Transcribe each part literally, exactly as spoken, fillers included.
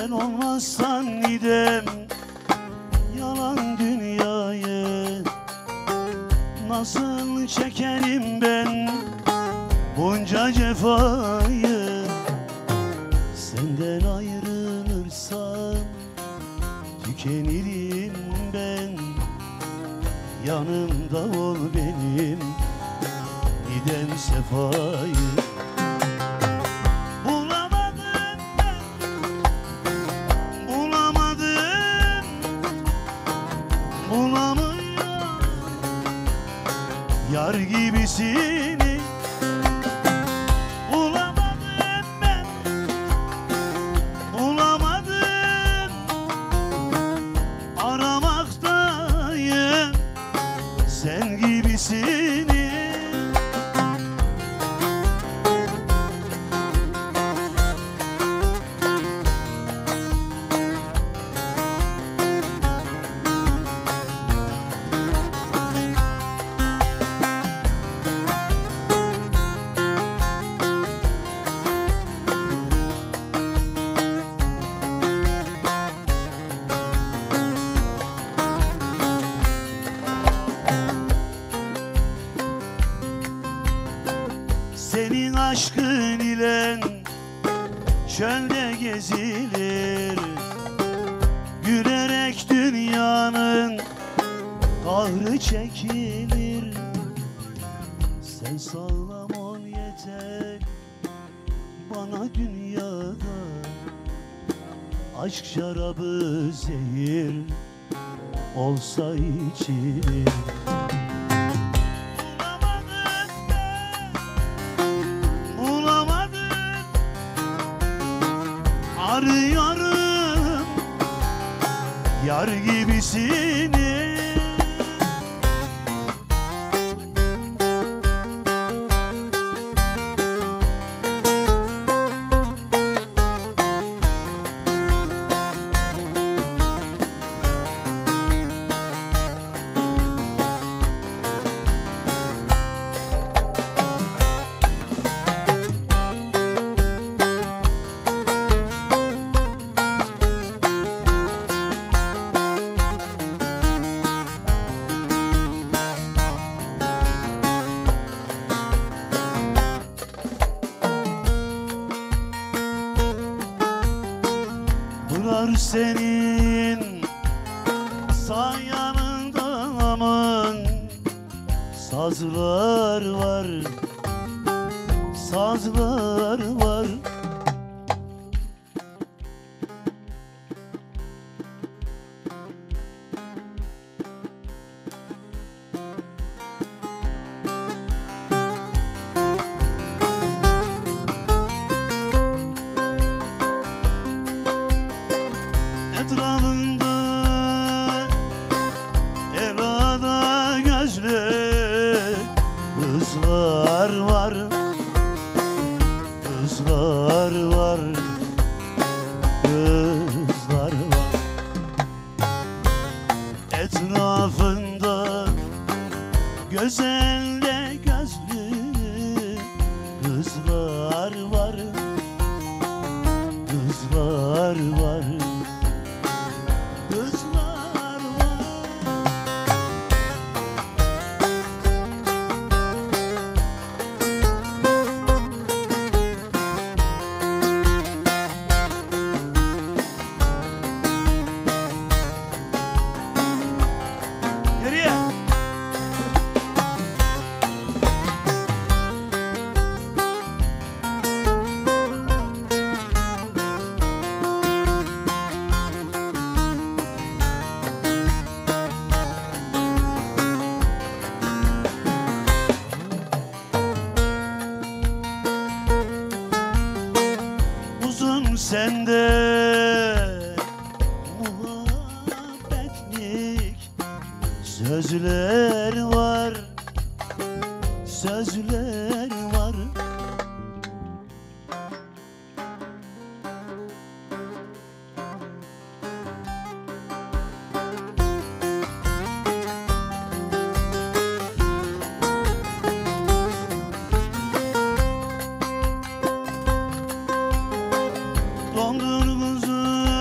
Sen olmazsan gidem yalan dünyayı. Nasıl çekerim ben bunca cefayı? Senden ayrılırsam tükenirim ben. Yanımda ol benim, gidem sefayı. Yar gibisini bulamadım ben, bulamadım. Aramaktayım sen gibisini. Senin aşkın ile çölde gezilir, gülerek dünyanın kahrı çekilir. Sen sağlam ol yeter bana dünyada, aşk şarabı zehir olsa içilir. Arıyorum yar gibisini. Pınar senin sağ yanında aman sazlar var, sazlar var. Etrafında elada gözlü kızlar var, kızlar var, kızlar var. Etrafında güzel de gözlü kızlar var, kızlar var. Sende muhabbetlik sözler var, sözler var. Dondurmazım.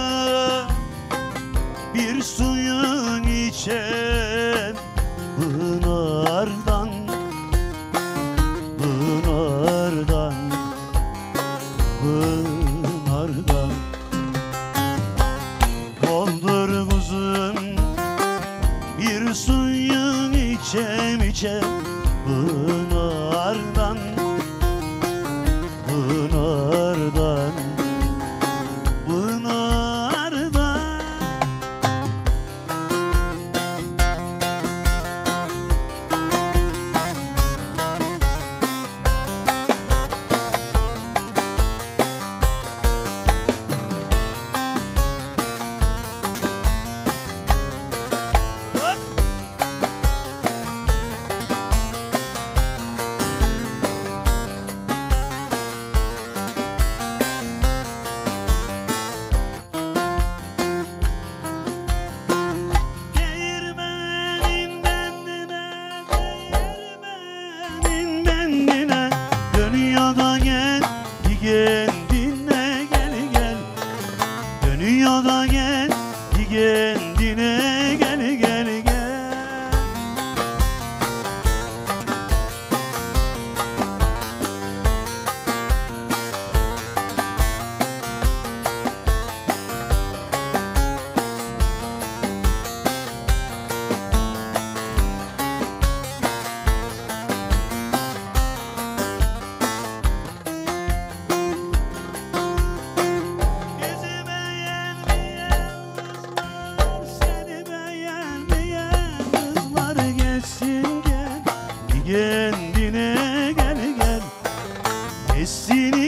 Seni